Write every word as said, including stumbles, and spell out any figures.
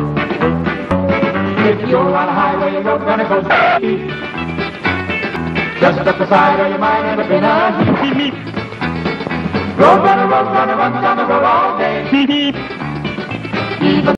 If you're on a highway, you're gonna go speed. Just step aside or you might end up in a heap. Road runner, road runner, runs on the road all day. Even